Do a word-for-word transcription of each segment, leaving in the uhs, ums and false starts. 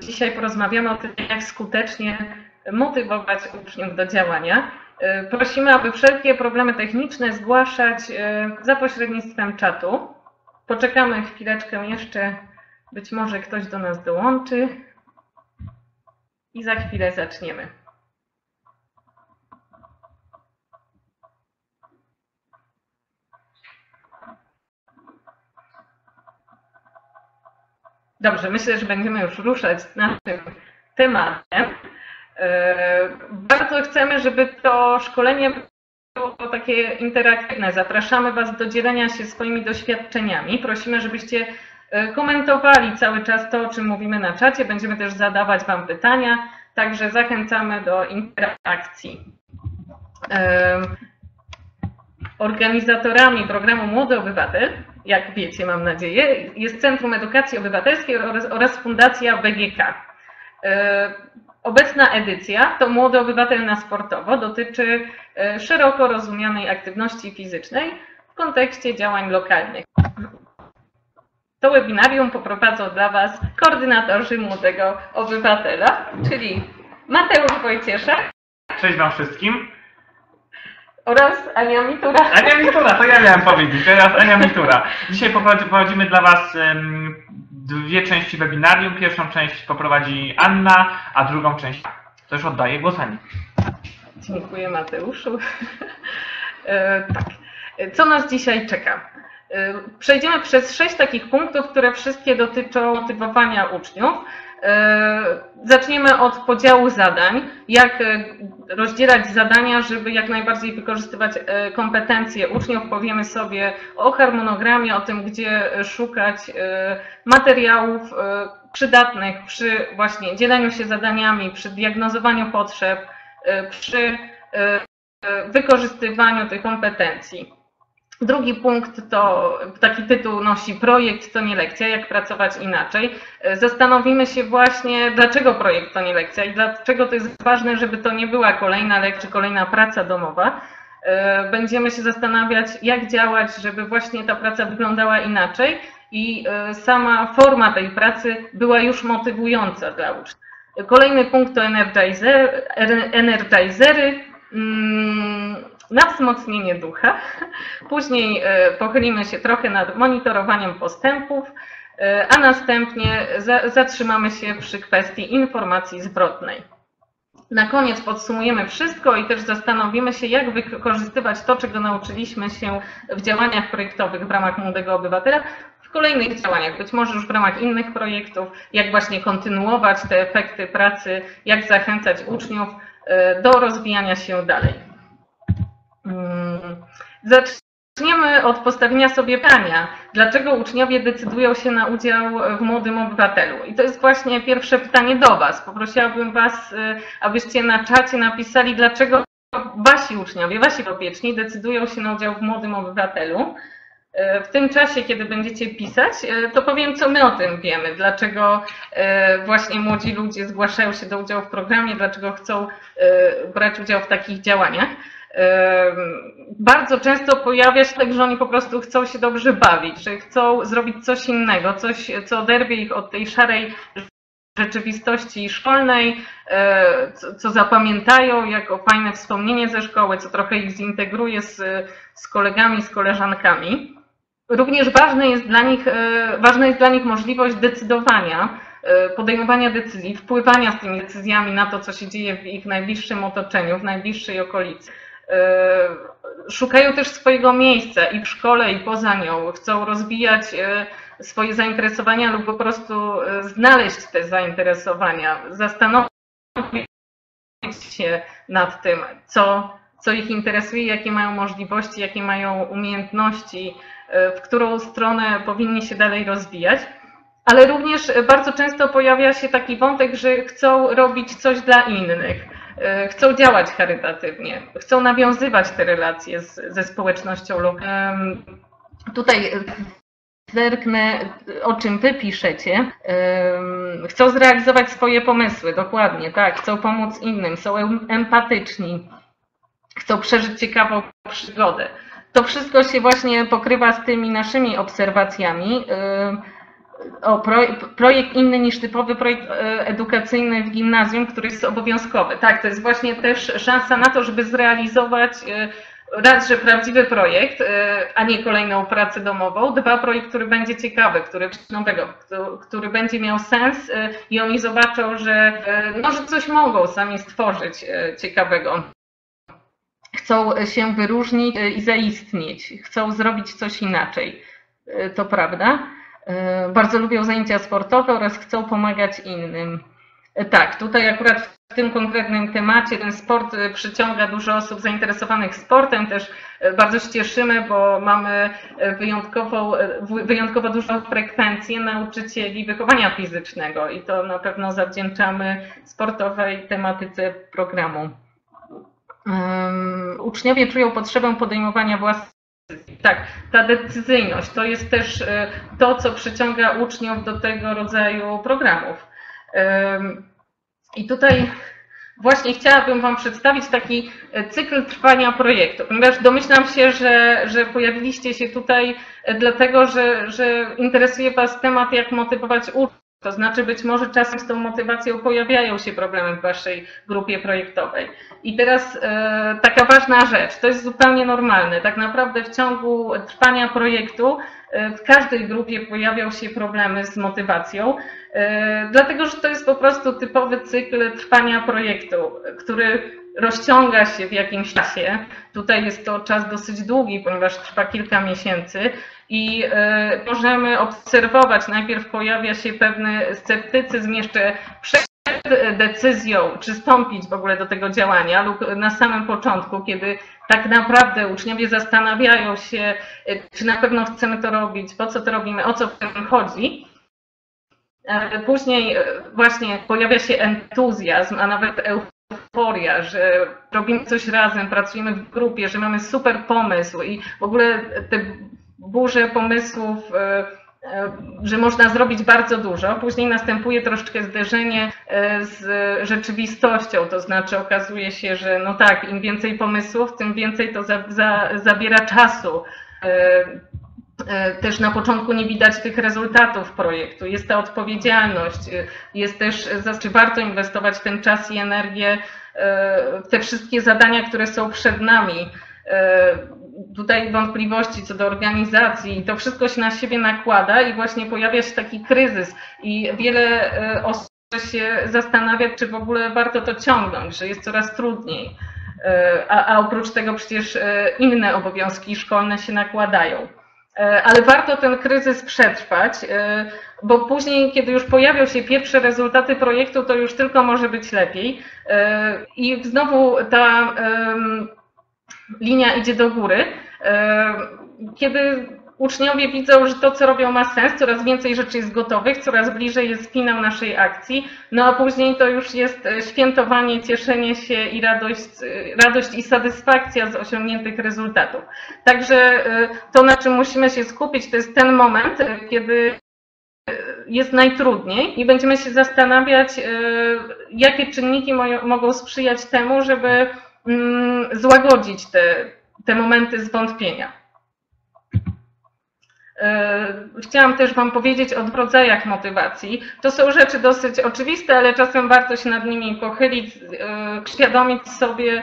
Dzisiaj porozmawiamy o tym, jak skutecznie motywować uczniów do działania. Prosimy, aby wszelkie problemy techniczne zgłaszać za pośrednictwem czatu. Poczekamy chwileczkę jeszcze, być może ktoś do nas dołączy i za chwilę zaczniemy. Dobrze, myślę, że będziemy już ruszać z naszym tematem. Bardzo chcemy, żeby to szkolenie było takie interaktywne. Zapraszamy Was do dzielenia się swoimi doświadczeniami. Prosimy, żebyście komentowali cały czas to, o czym mówimy na czacie. Będziemy też zadawać Wam pytania, także zachęcamy do interakcji. Organizatorami programu Młody Obywatel, jak wiecie, mam nadzieję, jest Centrum Edukacji Obywatelskiej oraz Fundacja B G K. Obecna edycja to Młody Obywatel na Sportowo, dotyczy szeroko rozumianej aktywności fizycznej w kontekście działań lokalnych. To webinarium poprowadzą dla Was koordynatorzy Młodego Obywatela, czyli Mateusz Wojcieszak. Cześć Wam wszystkim. Oraz Ania Mitura. Ania Mitura, to ja miałem powiedzieć, teraz Ania Mitura. Dzisiaj poprowadzimy dla Was dwie części webinarium. Pierwszą część poprowadzi Anna, a drugą część też oddaję głos Ani. Dziękuję, Mateuszu. Tak. Co nas dzisiaj czeka? Przejdziemy przez sześć takich punktów, które wszystkie dotyczą motywowania uczniów. Zaczniemy od podziału zadań, jak rozdzielać zadania, żeby jak najbardziej wykorzystywać kompetencje uczniów. Powiemy sobie o harmonogramie, o tym, gdzie szukać materiałów przydatnych przy właśnie dzieleniu się zadaniami, przy diagnozowaniu potrzeb, przy wykorzystywaniu tych kompetencji. Drugi punkt to, taki tytuł nosi, projekt to nie lekcja, jak pracować inaczej. Zastanowimy się właśnie, dlaczego projekt to nie lekcja i dlaczego to jest ważne, żeby to nie była kolejna lekcja, czy kolejna praca domowa. Będziemy się zastanawiać, jak działać, żeby właśnie ta praca wyglądała inaczej i sama forma tej pracy była już motywująca dla uczniów. Kolejny punkt to energizer, energizery. Na wzmocnienie ducha. Później pochylimy się trochę nad monitorowaniem postępów, a następnie zatrzymamy się przy kwestii informacji zwrotnej. Na koniec podsumujemy wszystko i też zastanowimy się, jak wykorzystywać to, czego nauczyliśmy się w działaniach projektowych w ramach Młodego Obywatela, w kolejnych działaniach, być może już w ramach innych projektów, jak właśnie kontynuować te efekty pracy, jak zachęcać uczniów do rozwijania się dalej. Zaczniemy od postawienia sobie pytania, dlaczego uczniowie decydują się na udział w Młodym Obywatelu. I to jest właśnie pierwsze pytanie do Was. Poprosiłabym Was, abyście na czacie napisali, dlaczego Wasi uczniowie, Wasi podopieczni decydują się na udział w Młodym Obywatelu. W tym czasie, kiedy będziecie pisać, to powiem, co my o tym wiemy, dlaczego właśnie młodzi ludzie zgłaszają się do udziału w programie, dlaczego chcą brać udział w takich działaniach. Bardzo często pojawia się tak, że oni po prostu chcą się dobrze bawić, że chcą zrobić coś innego, coś, co oderwie ich od tej szarej rzeczywistości szkolnej, co zapamiętają jako fajne wspomnienie ze szkoły, co trochę ich zintegruje z, z kolegami, z koleżankami. Również ważne jest dla nich, ważna jest dla nich możliwość decydowania, podejmowania decyzji, wpływania z tymi decyzjami na to, co się dzieje w ich najbliższym otoczeniu, w najbliższej okolicy. Szukają też swojego miejsca i w szkole, i poza nią. Chcą rozwijać swoje zainteresowania lub po prostu znaleźć te zainteresowania, zastanowić się nad tym, co, co ich interesuje, jakie mają możliwości, jakie mają umiejętności, w którą stronę powinni się dalej rozwijać. Ale również bardzo często pojawia się taki wątek, że chcą robić coś dla innych, chcą działać charytatywnie, chcą nawiązywać te relacje z, ze społecznością lokalną. Tutaj zerknę, o czym Wy piszecie. Chcą zrealizować swoje pomysły, dokładnie, tak, chcą pomóc innym, są empatyczni, chcą przeżyć ciekawą przygodę. To wszystko się właśnie pokrywa z tymi naszymi obserwacjami. o projekt, projekt inny niż typowy projekt edukacyjny w gimnazjum, który jest obowiązkowy. Tak, to jest właśnie też szansa na to, żeby zrealizować raz, że prawdziwy projekt, a nie kolejną pracę domową, dwa, projekt, który będzie ciekawy, który nowego, który będzie miał sens i oni zobaczą, że, no, że coś mogą sami stworzyć ciekawego. Chcą się wyróżnić i zaistnieć, chcą zrobić coś inaczej, to prawda. Bardzo lubią zajęcia sportowe oraz chcą pomagać innym. Tak, tutaj akurat w tym konkretnym temacie ten sport przyciąga dużo osób zainteresowanych sportem. Też bardzo się cieszymy, bo mamy wyjątkową, wyjątkowo dużą frekwencję nauczycieli wychowania fizycznego i to na pewno zawdzięczamy sportowej tematyce programu. Um, uczniowie czują potrzebę podejmowania własnych. Tak, ta decyzyjność to jest też to, co przyciąga uczniów do tego rodzaju programów. I tutaj właśnie chciałabym Wam przedstawić taki cykl trwania projektu, ponieważ domyślam się, że, że pojawiliście się tutaj dlatego, że, że interesuje Was temat, jak motywować uczniów. To znaczy być może czasem z tą motywacją pojawiają się problemy w Waszej grupie projektowej. I teraz e, taka ważna rzecz, to jest zupełnie normalne. Tak naprawdę w ciągu trwania projektu e, w każdej grupie pojawią się problemy z motywacją, e, dlatego że to jest po prostu typowy cykl trwania projektu, który rozciąga się w jakimś czasie. Tutaj jest to czas dosyć długi, ponieważ trwa kilka miesięcy i y, możemy obserwować, najpierw pojawia się pewny sceptycyzm jeszcze przed decyzją, czy wstąpić w ogóle do tego działania lub na samym początku, kiedy tak naprawdę uczniowie zastanawiają się, y, czy na pewno chcemy to robić, po co to robimy, o co w tym chodzi. Y, później y, właśnie pojawia się entuzjazm, a nawet euforia. Euforia, że robimy coś razem, pracujemy w grupie, że mamy super pomysł i w ogóle te burze pomysłów, że można zrobić bardzo dużo. Później następuje troszeczkę zderzenie z rzeczywistością, to znaczy okazuje się, że no tak, im więcej pomysłów, tym więcej to za, za, zabiera czasu. Też na początku nie widać tych rezultatów projektu, jest ta odpowiedzialność, jest też, czy warto inwestować ten czas i energię w te wszystkie zadania, które są przed nami. Tutaj wątpliwości co do organizacji i to wszystko się na siebie nakłada i właśnie pojawia się taki kryzys i wiele osób się zastanawia, czy w ogóle warto to ciągnąć, że jest coraz trudniej, a, a oprócz tego przecież inne obowiązki szkolne się nakładają. Ale warto ten kryzys przetrwać, bo później, kiedy już pojawią się pierwsze rezultaty projektu, to już tylko może być lepiej. I znowu ta linia idzie do góry, kiedy uczniowie widzą, że to, co robią, ma sens, coraz więcej rzeczy jest gotowych, coraz bliżej jest finał naszej akcji, no a później to już jest świętowanie, cieszenie się i radość, radość i satysfakcja z osiągniętych rezultatów. Także to, na czym musimy się skupić, to jest ten moment, kiedy jest najtrudniej i będziemy się zastanawiać, jakie czynniki mogą sprzyjać temu, żeby złagodzić te, te momenty zwątpienia. Chciałam też Wam powiedzieć o rodzajach motywacji. To są rzeczy dosyć oczywiste, ale czasem warto się nad nimi pochylić, uświadomić sobie,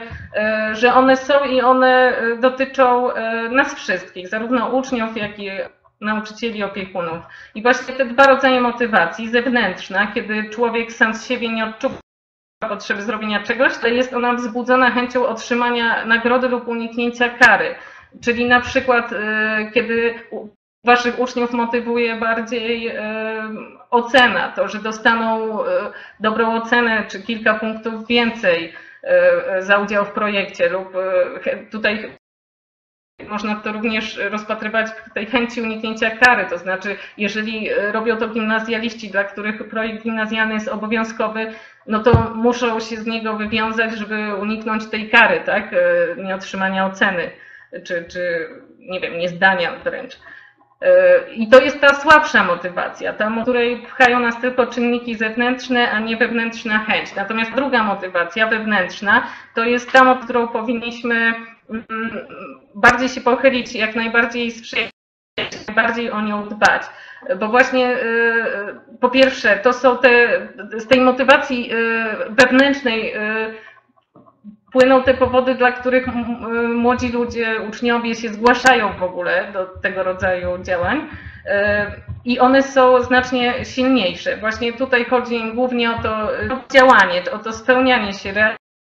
że one są i one dotyczą nas wszystkich, zarówno uczniów, jak i nauczycieli, opiekunów. I właśnie te dwa rodzaje motywacji, zewnętrzna, kiedy człowiek sam z siebie nie odczuwa potrzeby zrobienia czegoś, ale jest ona wzbudzona chęcią otrzymania nagrody lub uniknięcia kary. Czyli na przykład, kiedy Waszych uczniów motywuje bardziej y, ocena, to, że dostaną y, dobrą ocenę czy kilka punktów więcej y, za udział w projekcie lub y, tutaj można to również rozpatrywać w tej chęci uniknięcia kary, to znaczy jeżeli robią to gimnazjaliści, dla których projekt gimnazjalny jest obowiązkowy, no to muszą się z niego wywiązać, żeby uniknąć tej kary, tak, y, nieotrzymania oceny czy, czy nie wiem, niezdania wręcz. I to jest ta słabsza motywacja, ta, w której pchają nas tylko czynniki zewnętrzne, a nie wewnętrzna chęć. Natomiast druga motywacja, wewnętrzna, to jest ta, o którą powinniśmy bardziej się pochylić, jak najbardziej sprzyjać, bardziej o nią dbać. Bo właśnie po pierwsze to są te, z tej motywacji wewnętrznej płyną te powody, dla których młodzi ludzie, uczniowie się zgłaszają w ogóle do tego rodzaju działań. I one są znacznie silniejsze. Właśnie tutaj chodzi im głównie o to działanie, o to spełnianie się,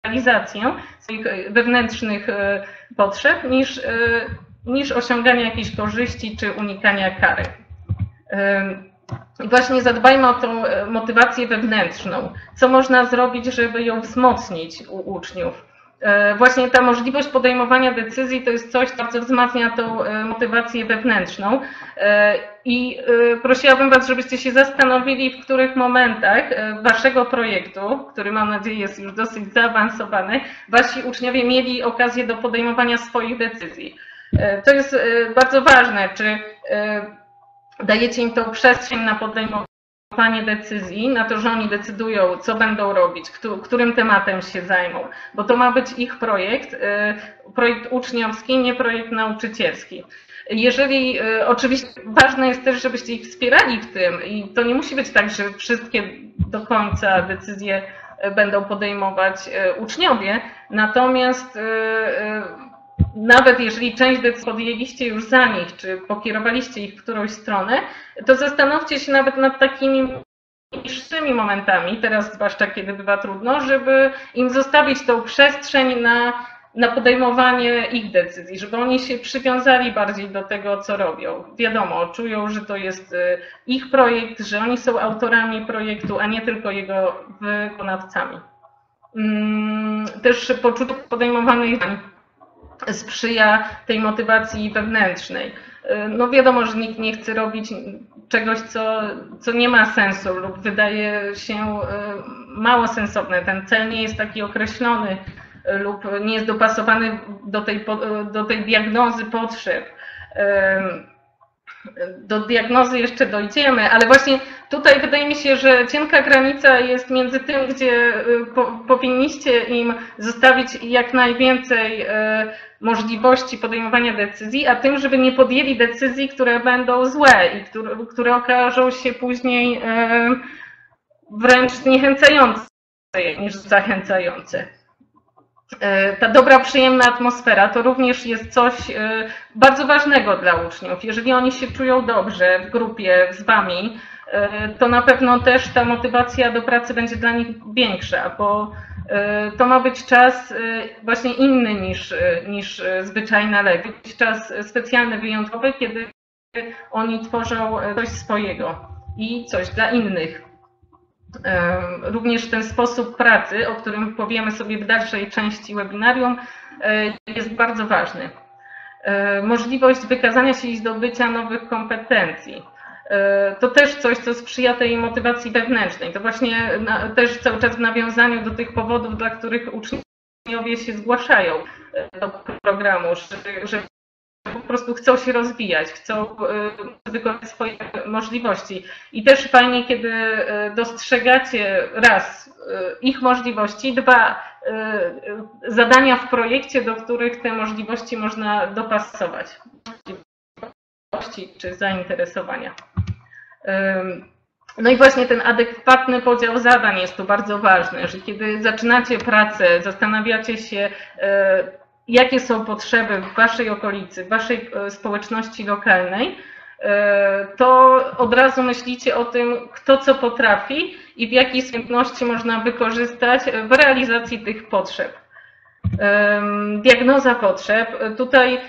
realizację swoich wewnętrznych potrzeb, niż, niż osiąganie jakiejś korzyści czy unikania kary. I właśnie zadbajmy o tą motywację wewnętrzną. Co można zrobić, żeby ją wzmocnić u uczniów? Właśnie ta możliwość podejmowania decyzji to jest coś, co wzmacnia tą motywację wewnętrzną. I prosiłabym Was, żebyście się zastanowili, w których momentach Waszego projektu, który mam nadzieję jest już dosyć zaawansowany, Wasi uczniowie mieli okazję do podejmowania swoich decyzji. To jest bardzo ważne, czy dajecie im tą przestrzeń na podejmowanie decyzji, na to, że oni decydują, co będą robić, którym tematem się zajmą, bo to ma być ich projekt, projekt uczniowski, nie projekt nauczycielski. Jeżeli, oczywiście ważne jest też, żebyście ich wspierali w tym i to nie musi być tak, że wszystkie do końca decyzje będą podejmować uczniowie, natomiast nawet jeżeli część decyzji podjęliście już za nich, czy pokierowaliście ich w którąś stronę, to zastanówcie się nawet nad takimi mniejszymi momentami, teraz zwłaszcza kiedy bywa trudno, żeby im zostawić tą przestrzeń na, na podejmowanie ich decyzji, żeby oni się przywiązali bardziej do tego, co robią. Wiadomo, czują, że to jest ich projekt, że oni są autorami projektu, a nie tylko jego wykonawcami. Też poczucie podejmowanych sprzyja tej motywacji wewnętrznej. No wiadomo, że nikt nie chce robić czegoś, co, co nie ma sensu lub wydaje się mało sensowne. Ten cel nie jest taki określony lub nie jest dopasowany do tej, do tej diagnozy potrzeb. Do diagnozy jeszcze dojdziemy, ale właśnie tutaj wydaje mi się, że cienka granica jest między tym, gdzie po, powinniście im zostawić jak najwięcej możliwości podejmowania decyzji, a tym, żeby nie podjęli decyzji, które będą złe i które, które okażą się później wręcz zniechęcające niż zachęcające. Ta dobra, przyjemna atmosfera to również jest coś bardzo ważnego dla uczniów. Jeżeli oni się czują dobrze w grupie z Wami, to na pewno też ta motywacja do pracy będzie dla nich większa, bo to ma być czas właśnie inny niż, niż zwyczajna lekcja. Czas specjalny, wyjątkowy, kiedy oni tworzą coś swojego i coś dla innych. Również ten sposób pracy, o którym powiemy sobie w dalszej części webinarium, jest bardzo ważny. Możliwość wykazania się i zdobycia nowych kompetencji. To też coś, co sprzyja tej motywacji wewnętrznej. To właśnie też cały czas w nawiązaniu do tych powodów, dla których uczniowie się zgłaszają do programu, że po prostu chcą się rozwijać, chcą wykorzystać swoje możliwości. I też fajnie, kiedy dostrzegacie raz ich możliwości, dwa zadania w projekcie, do których te możliwości można dopasować, możliwości czy zainteresowania. No i właśnie ten adekwatny podział zadań jest tu bardzo ważny, że kiedy zaczynacie pracę, zastanawiacie się, jakie są potrzeby w Waszej okolicy, w Waszej społeczności lokalnej, to od razu myślicie o tym, kto co potrafi i w jakiej umiejętności można wykorzystać w realizacji tych potrzeb. Diagnoza potrzeb. Tutaj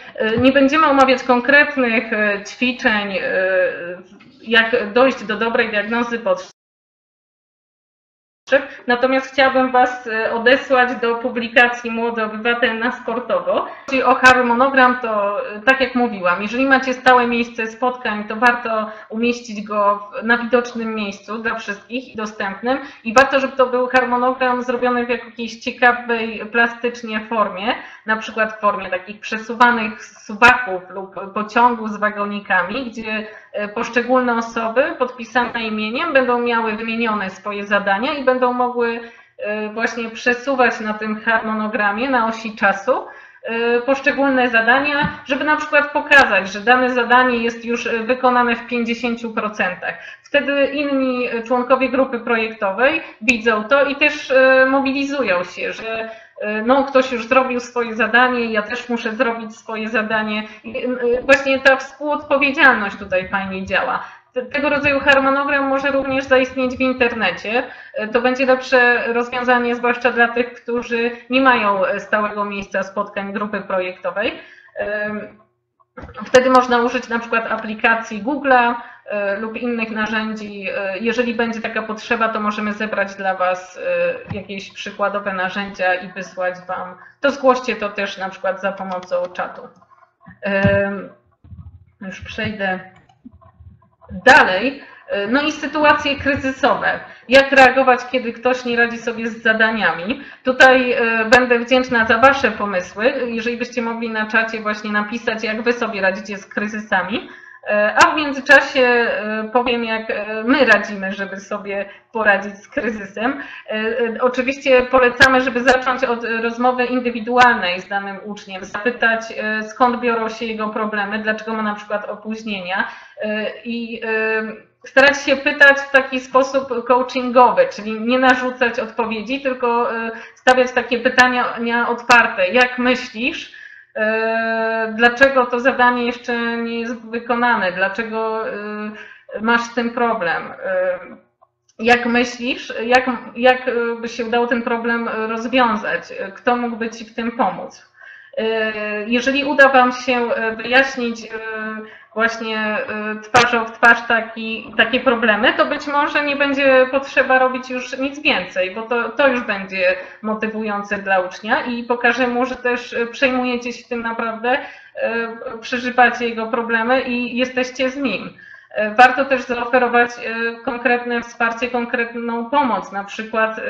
nie będziemy omawiać konkretnych ćwiczeń, jak dojść do dobrej diagnozy potrzeb. Natomiast chciałabym Was odesłać do publikacji Młody Obywatel na Sportowo. Jeśli chodzi o harmonogram, to tak jak mówiłam, jeżeli macie stałe miejsce spotkań, to warto umieścić go na widocznym miejscu dla wszystkich i dostępnym. I warto, żeby to był harmonogram zrobiony w jakiejś ciekawej, plastycznie formie, na przykład w formie takich przesuwanych suwaków lub pociągu z wagonikami, gdzie poszczególne osoby podpisane imieniem będą miały wymienione swoje zadania i będą mogły właśnie przesuwać na tym harmonogramie na osi czasu poszczególne zadania, żeby na przykład pokazać, że dane zadanie jest już wykonane w pięćdziesięciu procentach. Wtedy inni członkowie grupy projektowej widzą to i też mobilizują się, że no, ktoś już zrobił swoje zadanie, ja też muszę zrobić swoje zadanie. Właśnie ta współodpowiedzialność tutaj fajnie działa. Tego rodzaju harmonogram może również zaistnieć w internecie. To będzie lepsze rozwiązanie, zwłaszcza dla tych, którzy nie mają stałego miejsca spotkań grupy projektowej. Wtedy można użyć na przykład aplikacji Google'a lub innych narzędzi. Jeżeli będzie taka potrzeba, to możemy zebrać dla Was jakieś przykładowe narzędzia i wysłać Wam. To zgłoście to też na przykład za pomocą czatu. Już przejdę dalej. No i sytuacje kryzysowe. Jak reagować, kiedy ktoś nie radzi sobie z zadaniami? Tutaj będę wdzięczna za Wasze pomysły, jeżeli byście mogli na czacie właśnie napisać, jak Wy sobie radzicie z kryzysami. A w międzyczasie powiem, jak my radzimy, żeby sobie poradzić z kryzysem. Oczywiście polecamy, żeby zacząć od rozmowy indywidualnej z danym uczniem, zapytać, skąd biorą się jego problemy, dlaczego ma na przykład opóźnienia i starać się pytać w taki sposób coachingowy, czyli nie narzucać odpowiedzi, tylko stawiać takie pytania otwarte. Jak myślisz? Dlaczego to zadanie jeszcze nie jest wykonane? Dlaczego masz z tym problem? Jak myślisz, jak, jak by się udało ten problem rozwiązać? Kto mógłby Ci w tym pomóc? Jeżeli uda Wam się wyjaśnić właśnie twarzą w twarz taki, takie problemy, to być może nie będzie potrzeba robić już nic więcej, bo to, to już będzie motywujące dla ucznia i pokaże mu, że też przejmujecie się tym naprawdę, przeżywacie jego problemy i jesteście z nim. Warto też zaoferować konkretne wsparcie, konkretną pomoc, na przykład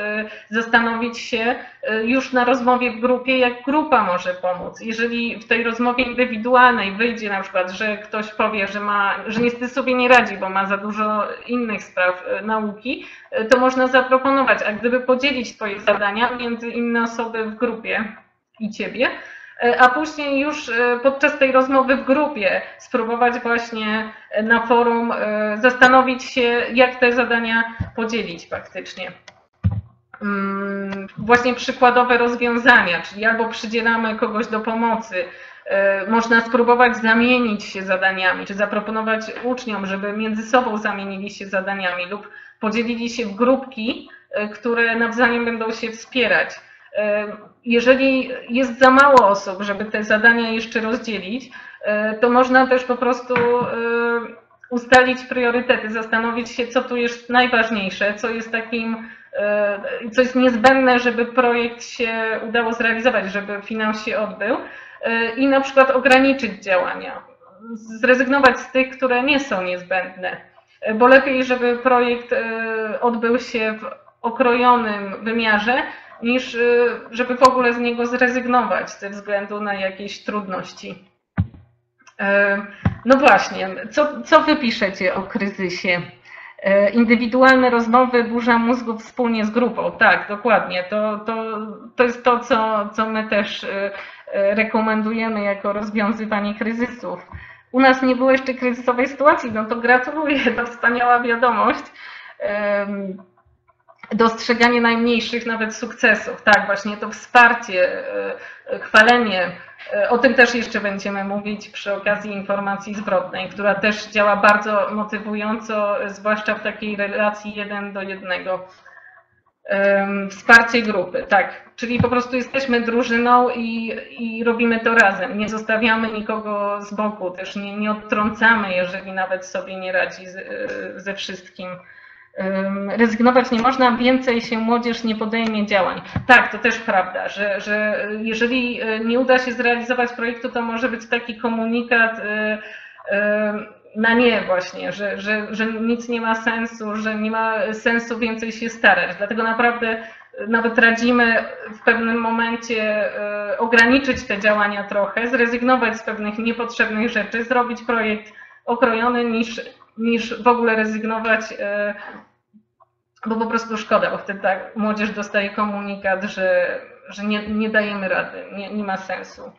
zastanowić się już na rozmowie w grupie, jak grupa może pomóc. Jeżeli w tej rozmowie indywidualnej wyjdzie na przykład, że ktoś powie, że, ma, że niestety sobie nie radzi, bo ma za dużo innych spraw nauki, to można zaproponować, a gdyby podzielić Twoje zadania między inne osoby w grupie i Ciebie, a później już podczas tej rozmowy w grupie spróbować właśnie na forum zastanowić się, jak te zadania podzielić faktycznie. Właśnie przykładowe rozwiązania, czyli albo przydzielamy kogoś do pomocy, można spróbować zamienić się zadaniami, czy zaproponować uczniom, żeby między sobą zamienili się zadaniami lub podzielili się w grupki, które nawzajem będą się wspierać. Jeżeli jest za mało osób, żeby te zadania jeszcze rozdzielić, to można też po prostu ustalić priorytety, zastanowić się, co tu jest najważniejsze, co jest takim, co jest niezbędne, żeby projekt się udało zrealizować, żeby finał się odbył i na przykład ograniczyć działania, zrezygnować z tych, które nie są niezbędne, bo lepiej, żeby projekt odbył się w okrojonym wymiarze, niż żeby w ogóle z niego zrezygnować ze względu na jakieś trudności. No właśnie, co, co wy piszecie o kryzysie? Indywidualne rozmowy, burza mózgów wspólnie z grupą. Tak, dokładnie. To, to, to jest to, co, co my też rekomendujemy jako rozwiązywanie kryzysów. U nas nie było jeszcze kryzysowej sytuacji, no to gratuluję, to wspaniała wiadomość. Dostrzeganie najmniejszych nawet sukcesów, tak, właśnie to wsparcie, chwalenie, o tym też jeszcze będziemy mówić przy okazji informacji zwrotnej, która też działa bardzo motywująco, zwłaszcza w takiej relacji jeden do jednego. Wsparcie grupy, tak, czyli po prostu jesteśmy drużyną i, i robimy to razem, nie zostawiamy nikogo z boku, też nie, nie odtrącamy, jeżeli nawet sobie nie radzi z, ze wszystkim. Rezygnować nie można, więcej się młodzież nie podejmie działań. Tak, to też prawda, że, że jeżeli nie uda się zrealizować projektu, to może być taki komunikat na nie właśnie, że, że, że nic nie ma sensu, że nie ma sensu więcej się starać. Dlatego naprawdę nawet radzimy w pewnym momencie ograniczyć te działania trochę, zrezygnować z pewnych niepotrzebnych rzeczy, zrobić projekt okrojony niż niż w ogóle rezygnować, bo po prostu szkoda, bo wtedy tak młodzież dostaje komunikat, że że nie, nie dajemy rady, nie, nie ma sensu.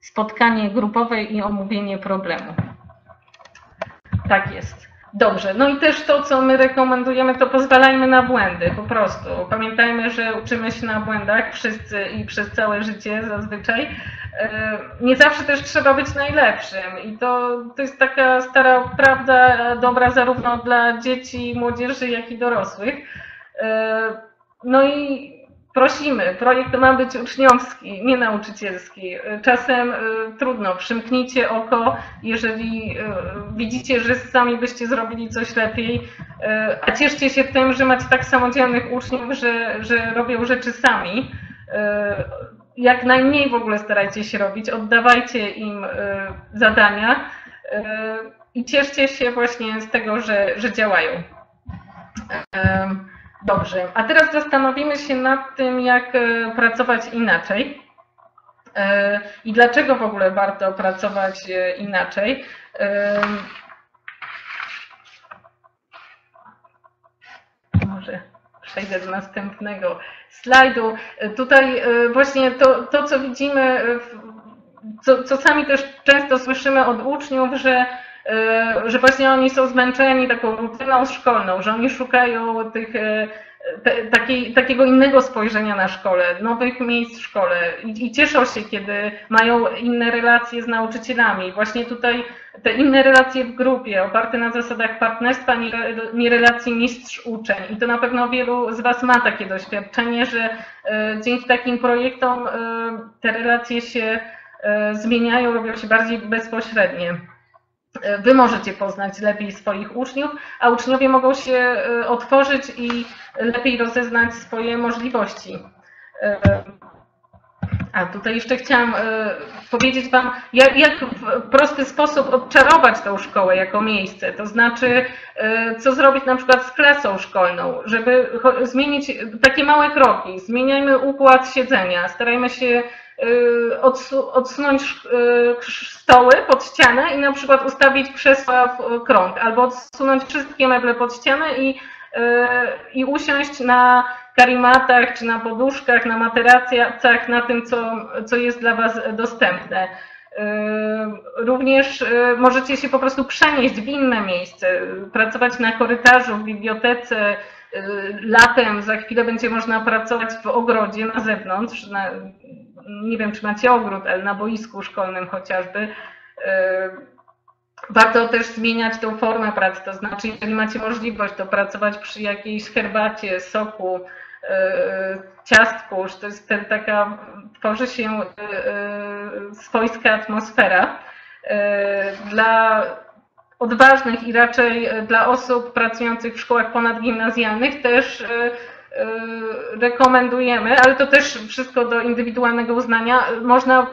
Spotkanie grupowe i omówienie problemu. Tak jest. Dobrze, no i też to, co my rekomendujemy, to pozwalajmy na błędy, po prostu. Pamiętajmy, że uczymy się na błędach wszyscy i przez całe życie zazwyczaj. Nie zawsze też trzeba być najlepszym i to, to jest taka stara prawda, dobra zarówno dla dzieci, młodzieży, jak i dorosłych. No i prosimy, projekt ma być uczniowski, nie nauczycielski. Czasem trudno, przymknijcie oko, jeżeli widzicie, że sami byście zrobili coś lepiej, a cieszcie się tym, że macie tak samodzielnych uczniów, że, że robią rzeczy sami. Jak najmniej w ogóle starajcie się robić, oddawajcie im zadania i cieszcie się właśnie z tego, że, że działają. Dobrze, a teraz zastanowimy się nad tym, jak pracować inaczej i dlaczego w ogóle warto pracować inaczej. Może przejdę do następnego slajdu. Tutaj właśnie to, to co widzimy, co, co sami też często słyszymy od uczniów, że że właśnie oni są zmęczeni taką rutyną szkolną, że oni szukają tych, te, takiej, takiego innego spojrzenia na szkołę, nowych miejsc w szkole i, i cieszą się, kiedy mają inne relacje z nauczycielami. Właśnie tutaj te inne relacje w grupie, oparte na zasadach partnerstwa, nie, nie relacji mistrz-uczeń. I to na pewno wielu z Was ma takie doświadczenie, że e, dzięki takim projektom e, te relacje się e, zmieniają, robią się bardziej bezpośrednie. Wy możecie poznać lepiej swoich uczniów, a uczniowie mogą się otworzyć i lepiej rozeznać swoje możliwości. A tutaj jeszcze chciałam powiedzieć Wam, jak, jak w prosty sposób odczarować tą szkołę jako miejsce. To znaczy, co zrobić na przykład z klasą szkolną, żeby zmienić takie małe kroki. Zmieniajmy układ siedzenia, starajmy się odsunąć stoły pod ścianę i na przykład ustawić krzesła w krąg, albo odsunąć wszystkie meble pod ścianę i, i usiąść na karimatach, czy na poduszkach, na materacjach, na tym, co, co jest dla Was dostępne. Również możecie się po prostu przenieść w inne miejsce, pracować na korytarzu, w bibliotece. Latem za chwilę będzie można pracować w ogrodzie na zewnątrz, na, nie wiem, czy macie ogród, ale na boisku szkolnym chociażby. Warto też zmieniać tą formę pracy, to znaczy, jeżeli macie możliwość, to pracować przy jakiejś herbacie, soku, ciastku, to jest ten, taka, tworzy się swojska atmosfera dla odważnych i raczej dla osób pracujących w szkołach ponadgimnazjalnych też rekomendujemy, ale to też wszystko do indywidualnego uznania, można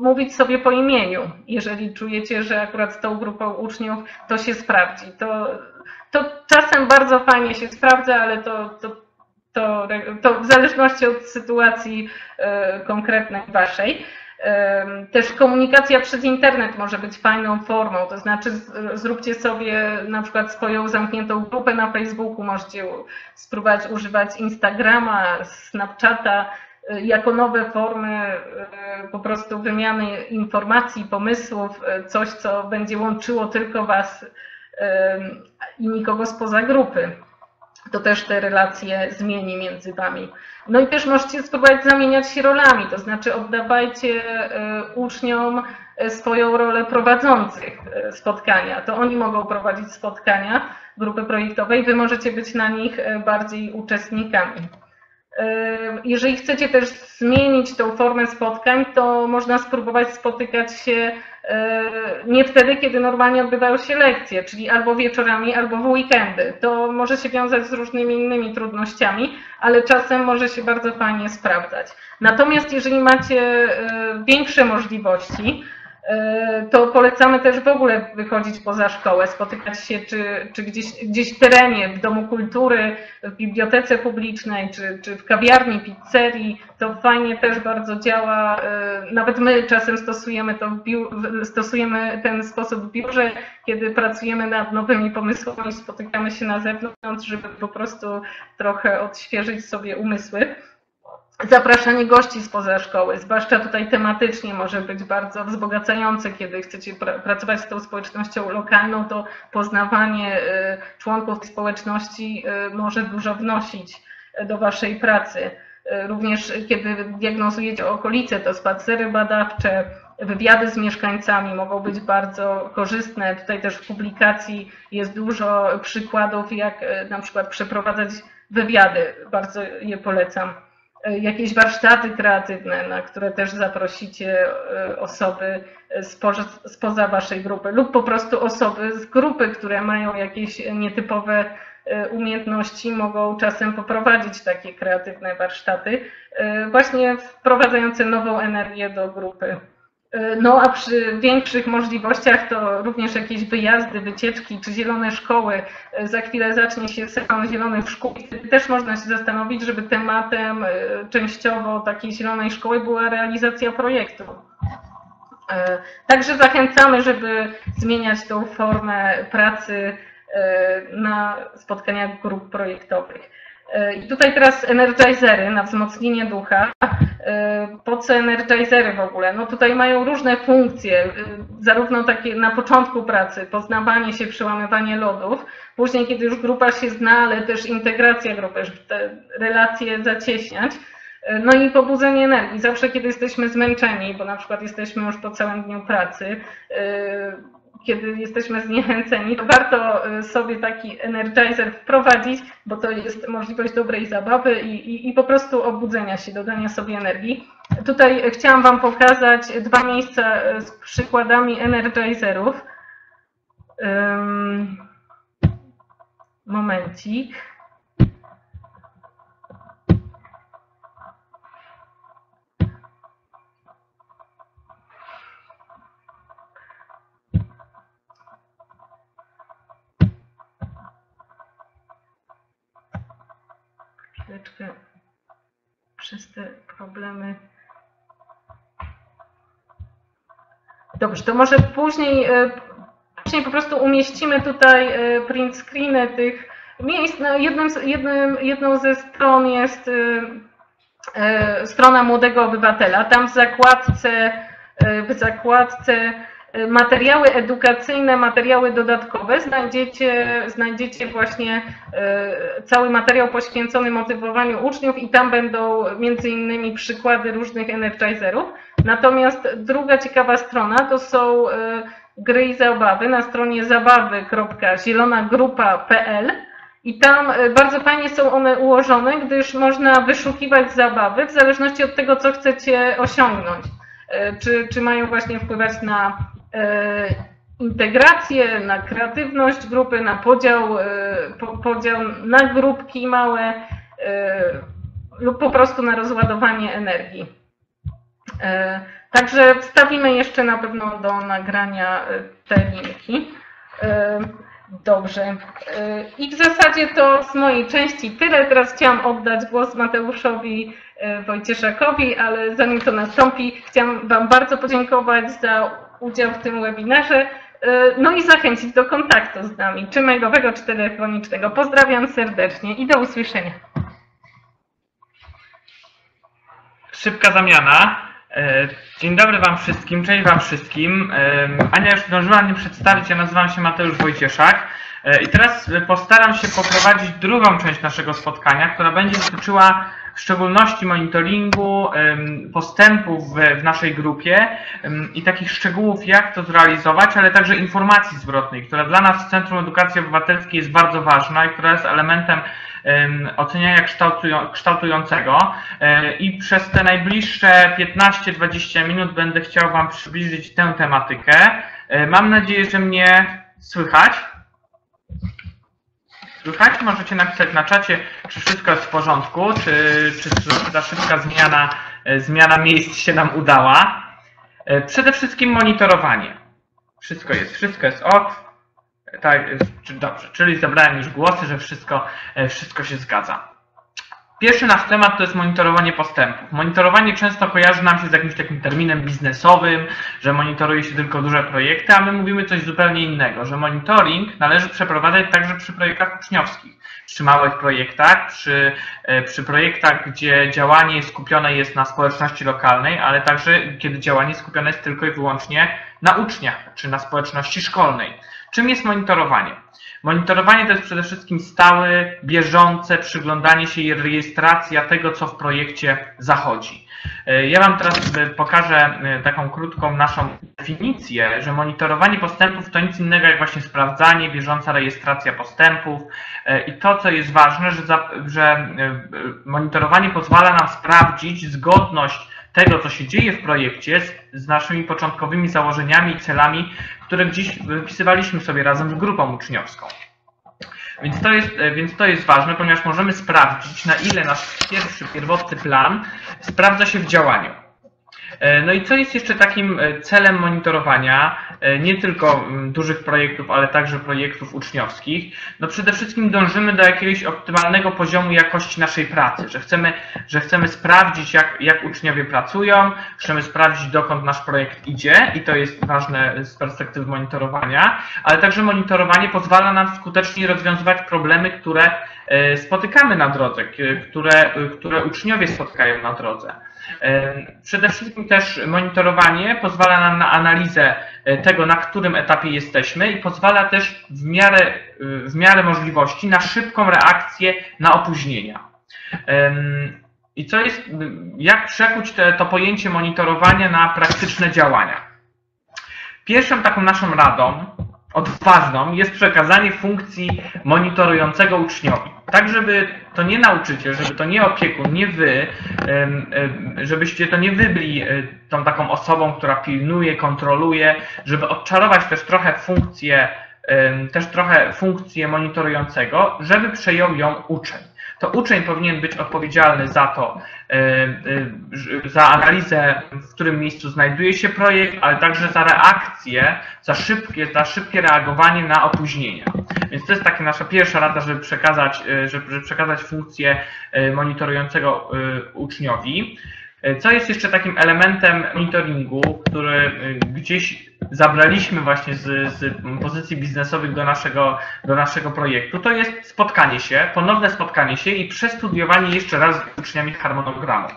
mówić sobie po imieniu, jeżeli czujecie, że akurat z tą grupą uczniów to się sprawdzi. To, to czasem bardzo fajnie się sprawdza, ale to, to, to, to w zależności od sytuacji konkretnej Waszej. Też komunikacja przez internet może być fajną formą, to znaczy zróbcie sobie na przykład swoją zamkniętą grupę na Facebooku, możecie spróbować używać Instagrama, Snapchata jako nowe formy po prostu wymiany informacji, pomysłów, coś, co będzie łączyło tylko Was i nikogo spoza grupy. To też te relacje zmieni między Wami. No i też możecie spróbować zamieniać się rolami, to znaczy oddawajcie uczniom swoją rolę prowadzących spotkania. To oni mogą prowadzić spotkania grupy projektowej, Wy możecie być na nich bardziej uczestnikami. Jeżeli chcecie też zmienić tą formę spotkań, to można spróbować spotykać się nie wtedy, kiedy normalnie odbywają się lekcje, czyli albo wieczorami, albo w weekendy. To może się wiązać z różnymi innymi trudnościami, ale czasem może się bardzo fajnie sprawdzać. Natomiast jeżeli macie większe możliwości, to polecamy też w ogóle wychodzić poza szkołę, spotykać się czy, czy gdzieś, gdzieś w terenie, w domu kultury, w bibliotece publicznej, czy, czy w kawiarni, pizzerii. To fajnie też bardzo działa. Nawet my czasem stosujemy, to w biur, stosujemy ten sposób w biurze, kiedy pracujemy nad nowymi pomysłami, spotykamy się na zewnątrz, żeby po prostu trochę odświeżyć sobie umysły. Zapraszanie gości spoza szkoły, zwłaszcza tutaj tematycznie, może być bardzo wzbogacające, kiedy chcecie pr pracować z tą społecznością lokalną, to poznawanie y, członków tej społeczności y, może dużo wnosić y, do waszej pracy. Y, również y, kiedy diagnozujecie okolice, to spacery badawcze, wywiady z mieszkańcami mogą być bardzo korzystne. Tutaj też w publikacji jest dużo przykładów, jak y, na przykład przeprowadzać wywiady, bardzo je polecam. Jakieś warsztaty kreatywne, na które też zaprosicie osoby spoza, spoza waszej grupy lub po prostu osoby z grupy, które mają jakieś nietypowe umiejętności, mogą czasem poprowadzić takie kreatywne warsztaty, właśnie wprowadzające nową energię do grupy. No a przy większych możliwościach to również jakieś wyjazdy, wycieczki czy zielone szkoły. Za chwilę zacznie się sezon zielonych szkół i też można się zastanowić, żeby tematem częściowo takiej zielonej szkoły była realizacja projektu. Także zachęcamy, żeby zmieniać tą formę pracy na spotkaniach grup projektowych. I tutaj teraz energizery na wzmocnienie ducha. Po co energizery w ogóle? No tutaj mają różne funkcje, zarówno takie na początku pracy, poznawanie się, przełamywanie lodów, później kiedy już grupa się zna, ale też integracja grupy, żeby te relacje zacieśniać. No i pobudzenie energii. Zawsze kiedy jesteśmy zmęczeni, bo na przykład jesteśmy już po całym dniu pracy, kiedy jesteśmy zniechęceni, to warto sobie taki energizer wprowadzić, bo to jest możliwość dobrej zabawy i, i, i po prostu obudzenia się, dodania sobie energii. Tutaj chciałam wam pokazać dwa miejsca z przykładami energizerów. Um, momencik. Chwileczkę przez te problemy. Dobrze, to może później, później po prostu umieścimy tutaj print screeny tych miejsc. No, jednym, jednym, jedną ze stron jest strona Młodego Obywatela. Tam w zakładce, w zakładce materiały edukacyjne, materiały dodatkowe, znajdziecie, znajdziecie właśnie cały materiał poświęcony motywowaniu uczniów i tam będą między innymi przykłady różnych energizerów. Natomiast druga ciekawa strona to są gry i zabawy na stronie zabawy kropka zielona grupa kropka pe el i tam bardzo fajnie są one ułożone, gdyż można wyszukiwać zabawy w zależności od tego, co chcecie osiągnąć. Czy, czy mają właśnie wpływać na integrację, na kreatywność grupy, na podział, podział na grupki małe lub po prostu na rozładowanie energii. Także wstawimy jeszcze na pewno do nagrania te linki. Dobrze. I w zasadzie to z mojej części tyle. Teraz chciałam oddać głos Mateuszowi Wojcieszakowi, ale zanim to nastąpi, chciałam wam bardzo podziękować za udział w tym webinarze, no i zachęcić do kontaktu z nami, czy mailowego, czy telefonicznego. Pozdrawiam serdecznie i do usłyszenia. Szybka zamiana. Dzień dobry wam wszystkim, cześć wam wszystkim. Ania już zdążyła mnie przedstawić, ja nazywam się Mateusz Wojcieszak i teraz postaram się poprowadzić drugą część naszego spotkania, która będzie dotyczyła w szczególności monitoringu postępów w naszej grupie i takich szczegółów, jak to zrealizować, ale także informacji zwrotnej, która dla nas w Centrum Edukacji Obywatelskiej jest bardzo ważna i która jest elementem oceniania kształtującego. I przez te najbliższe piętnaście dwadzieścia minut będę chciał wam przybliżyć tę tematykę. Mam nadzieję, że mnie słychać. Słychać? Możecie napisać na czacie, czy wszystko jest w porządku, czy, czy ta szybka zmiana, zmiana miejsc się nam udała. Przede wszystkim monitorowanie. Wszystko jest, wszystko jest ok. Tak, dobrze, czyli zebrałem już głosy, że wszystko, wszystko się zgadza. Pierwszy nasz temat to jest monitorowanie postępów. Monitorowanie często kojarzy nam się z jakimś takim terminem biznesowym, że monitoruje się tylko duże projekty, a my mówimy coś zupełnie innego, że monitoring należy przeprowadzać także przy projektach uczniowskich, przy małych projektach, przy, przy projektach, gdzie działanie skupione jest na społeczności lokalnej, ale także kiedy działanie skupione jest tylko i wyłącznie na uczniach czy na społeczności szkolnej. Czym jest monitorowanie? Monitorowanie to jest przede wszystkim stałe, bieżące przyglądanie się i rejestracja tego, co w projekcie zachodzi. Ja Wam teraz pokażę taką krótką naszą definicję, że monitorowanie postępów to nic innego jak właśnie sprawdzanie, bieżąca rejestracja postępów i to, co jest ważne, że, za, że monitorowanie pozwala nam sprawdzić zgodność tego, co się dzieje w projekcie z, z naszymi początkowymi założeniami i celami, które gdzieś wypisywaliśmy sobie razem z grupą uczniowską. Więc to jest, więc to jest ważne, ponieważ możemy sprawdzić, na ile nasz pierwszy, pierwotny plan sprawdza się w działaniu. No i co jest jeszcze takim celem monitorowania, nie tylko dużych projektów, ale także projektów uczniowskich? No przede wszystkim dążymy do jakiegoś optymalnego poziomu jakości naszej pracy, że chcemy, że chcemy sprawdzić, jak, jak uczniowie pracują, chcemy sprawdzić, dokąd nasz projekt idzie i to jest ważne z perspektywy monitorowania, ale także monitorowanie pozwala nam skutecznie rozwiązywać problemy, które spotykamy na drodze, które, które uczniowie spotkają na drodze. Przede wszystkim też monitorowanie pozwala nam na analizę tego, na którym etapie jesteśmy i pozwala też w miarę, w miarę możliwości na szybką reakcję na opóźnienia. I co jest, jak przekuć te, to pojęcie monitorowania na praktyczne działania? Pierwszą taką naszą radą odważną jest przekazanie funkcji monitorującego uczniowi. Tak, żeby to nie nauczyciel, żeby to nie opiekun, nie wy, żebyście to nie wy byli tą taką osobą, która pilnuje, kontroluje, żeby odczarować też trochę funkcję, też trochę funkcję monitorującego, żeby przejął ją uczeń. To uczeń powinien być odpowiedzialny za to, za analizę, w którym miejscu znajduje się projekt, ale także za reakcję, za szybkie, za szybkie reagowanie na opóźnienia. Więc to jest taka nasza pierwsza rada, żeby przekazać, żeby przekazać funkcję monitorującego uczniowi. Co jest jeszcze takim elementem monitoringu, który gdzieś zabraliśmy właśnie z, z pozycji biznesowych do naszego, do naszego projektu, to jest spotkanie się, ponowne spotkanie się i przestudiowanie jeszcze raz z uczniami harmonogramu.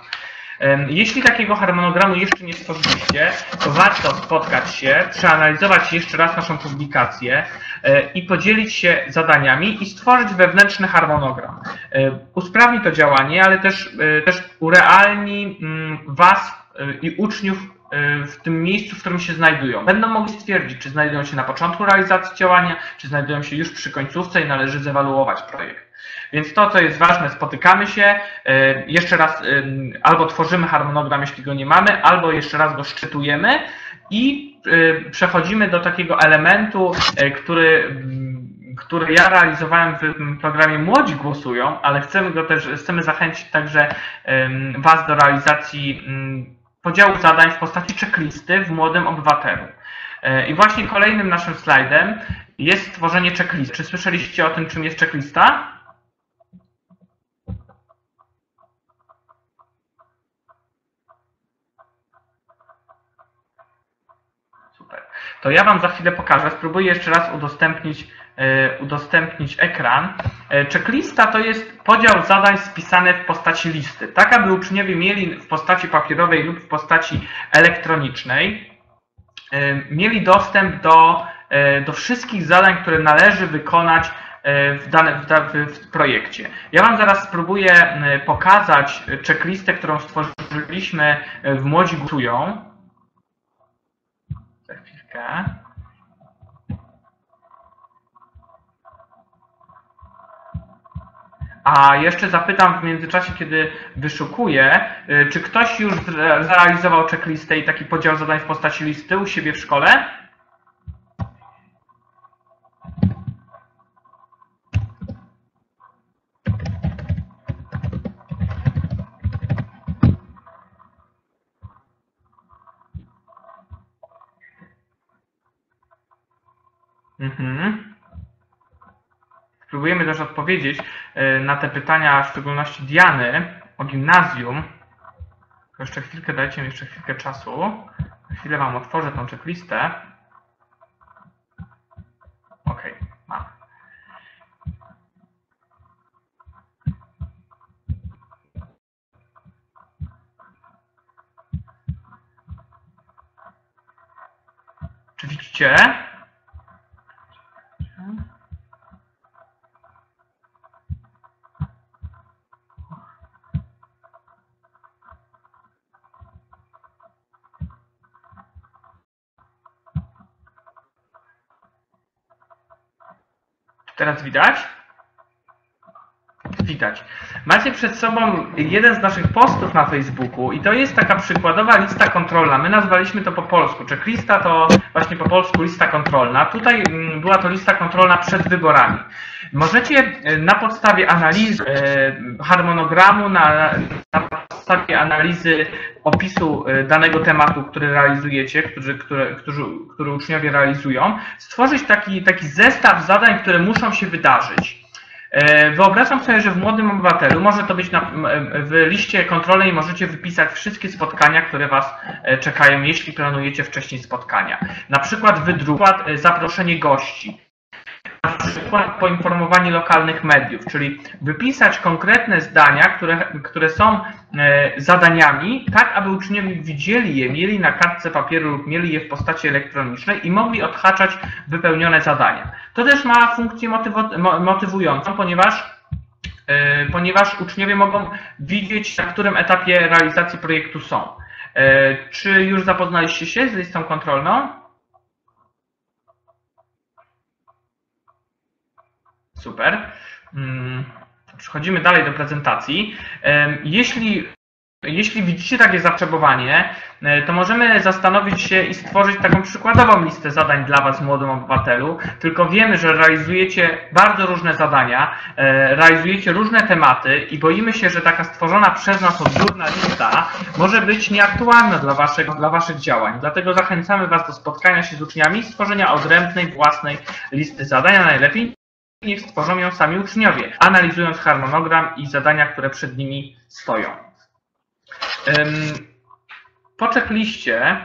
Jeśli takiego harmonogramu jeszcze nie stworzyliście, to warto spotkać się, przeanalizować jeszcze raz naszą publikację i podzielić się zadaniami i stworzyć wewnętrzny harmonogram. Usprawni to działanie, ale też, też urealni Was i uczniów w tym miejscu, w którym się znajdują. Będą mogli stwierdzić, czy znajdują się na początku realizacji działania, czy znajdują się już przy końcówce i należy zewaluować projekt. Więc to, co jest ważne, spotykamy się, jeszcze raz albo tworzymy harmonogram, jeśli go nie mamy, albo jeszcze raz go szczytujemy i przechodzimy do takiego elementu, który, który ja realizowałem w programie Młodzi Głosują, ale chcemy go też, chcemy zachęcić także Was do realizacji podziału zadań w postaci checklisty w Młodym Obywatelu. I właśnie kolejnym naszym slajdem jest stworzenie checklisty. Czy słyszeliście o tym, czym jest checklista? Super. To ja Wam za chwilę pokażę. Spróbuję jeszcze raz udostępnić, udostępnić ekran. Checklista to jest podział zadań spisany w postaci listy. Tak, aby uczniowie mieli w postaci papierowej lub w postaci elektronicznej mieli dostęp do, do wszystkich zadań, które należy wykonać w, dane, w, w projekcie. Ja Wam zaraz spróbuję pokazać checklistę, którą stworzyliśmy w Młodzi Głosują. Za chwilkę. A jeszcze zapytam w międzyczasie, kiedy wyszukuję, czy ktoś już zrealizował checklistę i taki podział zadań w postaci listy u siebie w szkole? Mhm. Spróbujemy też odpowiedzieć na te pytania, w szczególności Diany o gimnazjum. Jeszcze chwilkę, dajcie mi jeszcze chwilkę czasu. Na chwilę Wam otworzę tą checklistę. Ok, mam. Czy widzicie? Teraz widać? Widać. Macie przed sobą jeden z naszych postów na Facebooku i to jest taka przykładowa lista kontrolna. My nazwaliśmy to po polsku. Checklista to właśnie po polsku lista kontrolna. Tutaj była to lista kontrolna przed wyborami. Możecie na podstawie analizy harmonogramu, na, na podstawie analizy opisu danego tematu, który realizujecie, który, który, który, który uczniowie realizują, stworzyć taki, taki zestaw zadań, które muszą się wydarzyć. Wyobrażam sobie, że w Młodym Obywatelu może to być na, w liście kontrolnej możecie wypisać wszystkie spotkania, które Was czekają, jeśli planujecie wcześniej spotkania. Na przykład wydruk, zaproszenie gości, na przykład poinformowanie lokalnych mediów, czyli wypisać konkretne zdania, które, które są zadaniami, tak aby uczniowie widzieli je, mieli na kartce papieru lub mieli je w postaci elektronicznej i mogli odhaczać wypełnione zadania. To też ma funkcję motywującą, ponieważ, ponieważ uczniowie mogą widzieć, na którym etapie realizacji projektu są. Czy już zapoznaliście się z listą kontrolną? Super. Przechodzimy dalej do prezentacji. Jeśli, jeśli widzicie takie zapotrzebowanie, to możemy zastanowić się i stworzyć taką przykładową listę zadań dla Was w Młodym Obywatelu. Tylko wiemy, że realizujecie bardzo różne zadania, realizujecie różne tematy i boimy się, że taka stworzona przez nas odgórna lista może być nieaktualna dla, waszego, dla Waszych działań. Dlatego zachęcamy Was do spotkania się z uczniami i stworzenia odrębnej, własnej listy zadań, a najlepiej niech stworzą ją sami uczniowie, analizując harmonogram i zadania, które przed nimi stoją. Po checkliście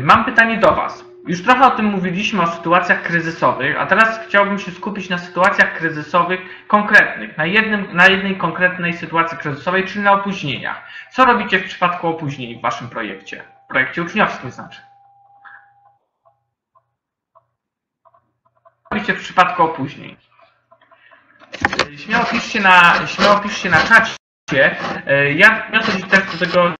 mam pytanie do Was. Już trochę o tym mówiliśmy, o sytuacjach kryzysowych, a teraz chciałbym się skupić na sytuacjach kryzysowych konkretnych, na, jednym, na jednej konkretnej sytuacji kryzysowej, czyli na opóźnieniach. Co robicie w przypadku opóźnień w Waszym projekcie? W projekcie uczniowskim znaczy. W przypadku opóźnień. Śmiało piszcie na, śmiało piszcie na czacie. Ja wniosę też do tego.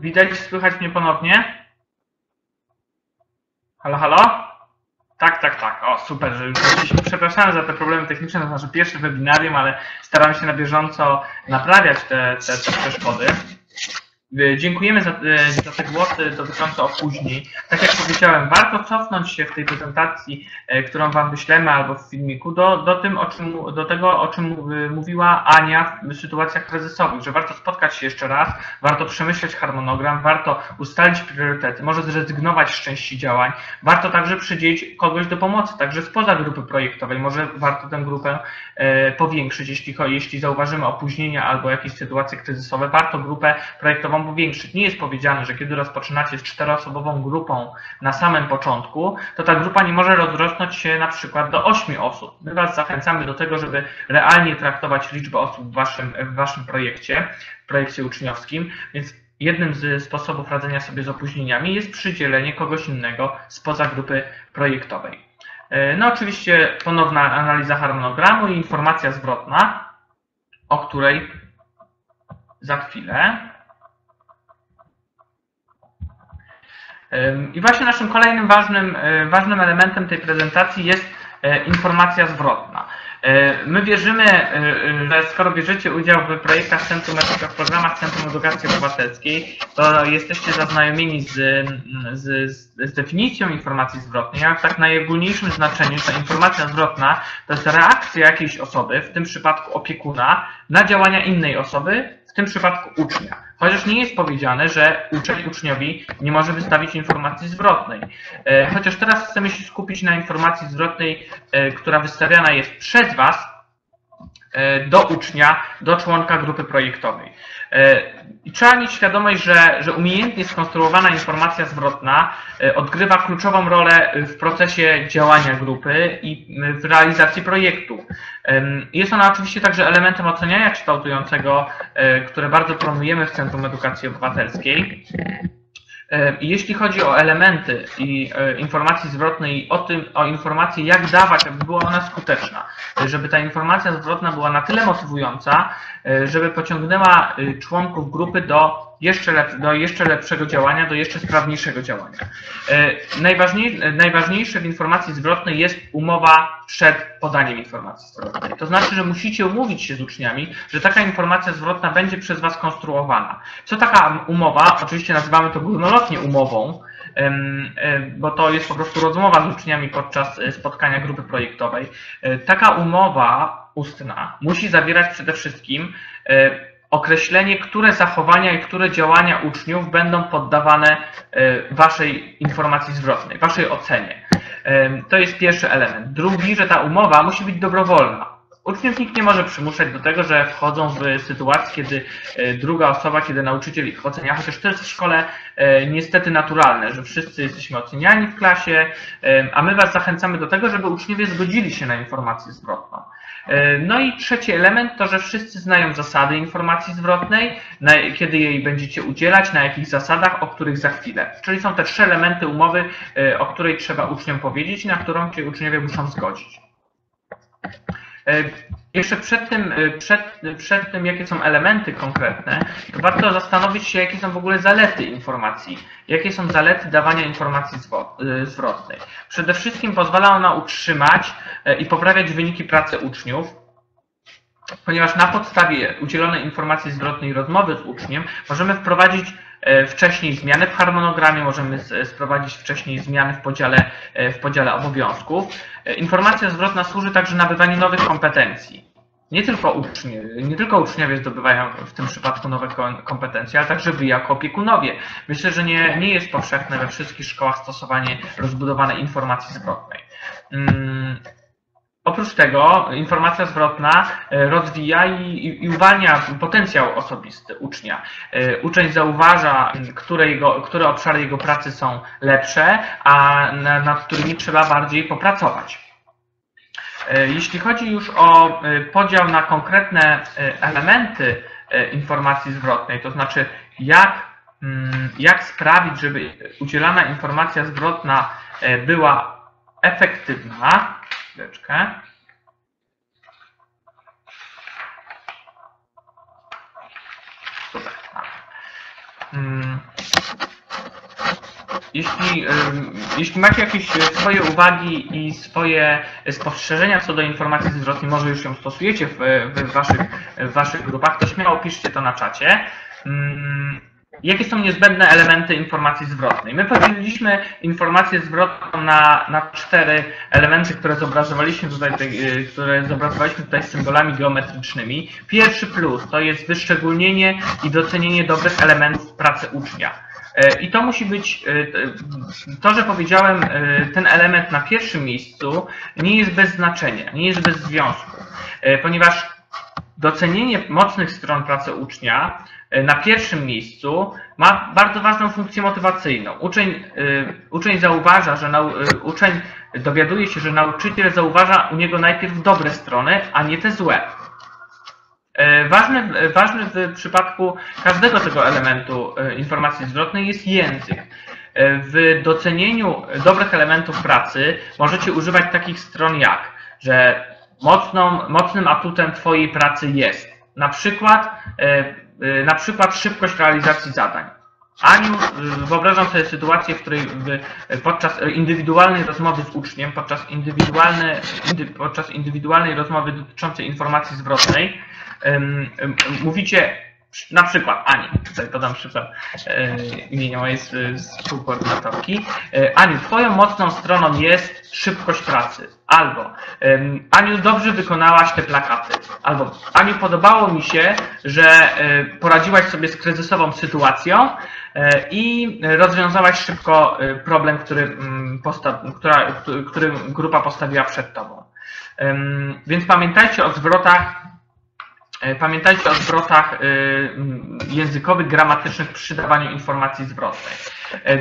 Widać, słychać mnie ponownie? Halo, halo? Tak, tak, tak. O, super, że już wróciliśmy. Przepraszamy za te problemy techniczne na naszym pierwszym webinarium, ale staramy się na bieżąco naprawiać te, te, te przeszkody. Dziękujemy za, za te głosy dotyczące opóźnień. Tak jak powiedziałem, warto cofnąć się w tej prezentacji, którą Wam wyślemy albo w filmiku, do, do, tym, o czym, do tego, o czym mówiła Ania w sytuacjach kryzysowych, że warto spotkać się jeszcze raz, warto przemyśleć harmonogram, warto ustalić priorytety, może zrezygnować z części działań, warto także przydzielić kogoś do pomocy, także spoza grupy projektowej, może warto tę grupę powiększyć, jeśli, jeśli zauważymy opóźnienia albo jakieś sytuacje kryzysowe, warto grupę projektową powiększyć. Nie jest powiedziane, że kiedy rozpoczynacie z czteroosobową grupą na samym początku, to ta grupa nie może rozrosnąć się na przykład do ośmiu osób. My Was zachęcamy do tego, żeby realnie traktować liczbę osób w waszym, w waszym projekcie, w projekcie uczniowskim, więc jednym z sposobów radzenia sobie z opóźnieniami jest przydzielenie kogoś innego spoza grupy projektowej. No oczywiście ponowna analiza harmonogramu i informacja zwrotna, o której za chwilę. I właśnie naszym kolejnym ważnym, ważnym elementem tej prezentacji jest informacja zwrotna. My wierzymy, że skoro bierzecie udział w projektach Centrum, w programach Centrum Edukacji Obywatelskiej, to jesteście zaznajomieni z, z, z definicją informacji zwrotnej, a w tak najogólniejszym znaczeniu ta informacja zwrotna to jest reakcja jakiejś osoby, w tym przypadku opiekuna, na działania innej osoby, w tym przypadku ucznia. Chociaż nie jest powiedziane, że uczeń uczniowi nie może wystawić informacji zwrotnej. Chociaż teraz chcemy się skupić na informacji zwrotnej, która wystawiana jest przez Was do ucznia, do członka grupy projektowej. I trzeba mieć świadomość, że, że umiejętnie skonstruowana informacja zwrotna odgrywa kluczową rolę w procesie działania grupy i w realizacji projektu. Jest ona oczywiście także elementem oceniania kształtującego, które bardzo promujemy w Centrum Edukacji Obywatelskiej. Jeśli chodzi o elementy i informacji zwrotnej, o tym, o informacji, jak dawać, aby była ona skuteczna, żeby ta informacja zwrotna była na tyle motywująca, żeby pociągnęła członków grupy do jeszcze, lep, do jeszcze lepszego działania, do jeszcze sprawniejszego działania. Najważniej, najważniejsze w informacji zwrotnej jest umowa przed podaniem informacji zwrotnej. To znaczy, że musicie umówić się z uczniami, że taka informacja zwrotna będzie przez Was konstruowana. Co taka umowa? Oczywiście nazywamy to górnolotnie umową, bo to jest po prostu rozmowa z uczniami podczas spotkania grupy projektowej. Taka umowa ustna musi zawierać przede wszystkim określenie, które zachowania i które działania uczniów będą poddawane Waszej informacji zwrotnej, Waszej ocenie. To jest pierwszy element. Drugi, że ta umowa musi być dobrowolna. Uczniów nikt nie może przymuszać do tego, że wchodzą w sytuację, kiedy druga osoba, kiedy nauczyciel ich ocenia, chociaż to jest w szkole niestety naturalne, że wszyscy jesteśmy oceniani w klasie, a my Was zachęcamy do tego, żeby uczniowie zgodzili się na informację zwrotną. No i trzeci element to, że wszyscy znają zasady informacji zwrotnej, na, kiedy jej będziecie udzielać, na jakich zasadach, o których za chwilę. Czyli są te trzy elementy umowy, o której trzeba uczniom powiedzieć i na którą ci uczniowie muszą zgodzić. Jeszcze przed tym, przed, przed tym, jakie są elementy konkretne, to warto zastanowić się, jakie są w ogóle zalety informacji, jakie są zalety dawania informacji zwrotnej. Przede wszystkim pozwala ona utrzymać i poprawiać wyniki pracy uczniów, ponieważ na podstawie udzielonej informacji zwrotnej rozmowy z uczniem możemy wprowadzić wcześniej zmiany w harmonogramie, możemy sprowadzić wcześniej zmiany w podziale, w podziale obowiązków. Informacja zwrotna służy także nabywaniu nowych kompetencji. Nie tylko, uczni, nie tylko uczniowie zdobywają w tym przypadku nowe kompetencje, ale także Wy jako opiekunowie. Myślę, że nie, nie jest powszechne we wszystkich szkołach stosowanie rozbudowanej informacji zwrotnej. Hmm. Oprócz tego informacja zwrotna rozwija i, i uwalnia potencjał osobisty ucznia. Uczeń zauważa, które, jego, które obszary jego pracy są lepsze, a nad którymi trzeba bardziej popracować. Jeśli chodzi już o podział na konkretne elementy informacji zwrotnej, to znaczy jak, jak sprawić, żeby udzielana informacja zwrotna była efektywna, chwileczkę. Super. Jeśli, jeśli macie jakieś swoje uwagi i swoje spostrzeżenia co do informacji zwrotnej, może już ją stosujecie w, w, waszych, w waszych grupach, to śmiało piszcie to na czacie. Jakie są niezbędne elementy informacji zwrotnej? My podzieliliśmy informację zwrotną na, na cztery elementy, które zobrazowaliśmy tutaj, które zobrazowaliśmy tutaj symbolami geometrycznymi. Pierwszy plus to jest wyszczególnienie i docenienie dobrych elementów pracy ucznia. I to musi być, to że powiedziałem, ten element na pierwszym miejscu nie jest bez znaczenia, nie jest bez związku, ponieważ docenienie mocnych stron pracy ucznia na pierwszym miejscu ma bardzo ważną funkcję motywacyjną. Uczeń, uczeń zauważa, że nau, uczeń dowiaduje się, że nauczyciel zauważa u niego najpierw dobre strony, a nie te złe. Ważny, ważny w przypadku każdego tego elementu informacji zwrotnej jest język. W docenieniu dobrych elementów pracy możecie używać takich stron jak, że mocną, mocnym atutem Twojej pracy jest na przykład, na przykład szybkość realizacji zadań. Aniu, wyobrażam sobie sytuację, w której podczas indywidualnej rozmowy z uczniem, podczas indywidualnej, podczas indywidualnej rozmowy dotyczącej informacji zwrotnej mówicie na przykład, Ani, tutaj podam przykład imienia mojej współkoordynatorki. Aniu, Twoją mocną stroną jest szybkość pracy. Albo Aniu, dobrze wykonałaś te plakaty. Albo Aniu, podobało mi się, że poradziłaś sobie z kryzysową sytuacją i rozwiązałaś szybko problem, który, która, który grupa postawiła przed Tobą. Więc pamiętajcie o zwrotach Pamiętajcie o zwrotach językowych, gramatycznych przy dawaniu informacji zwrotnej.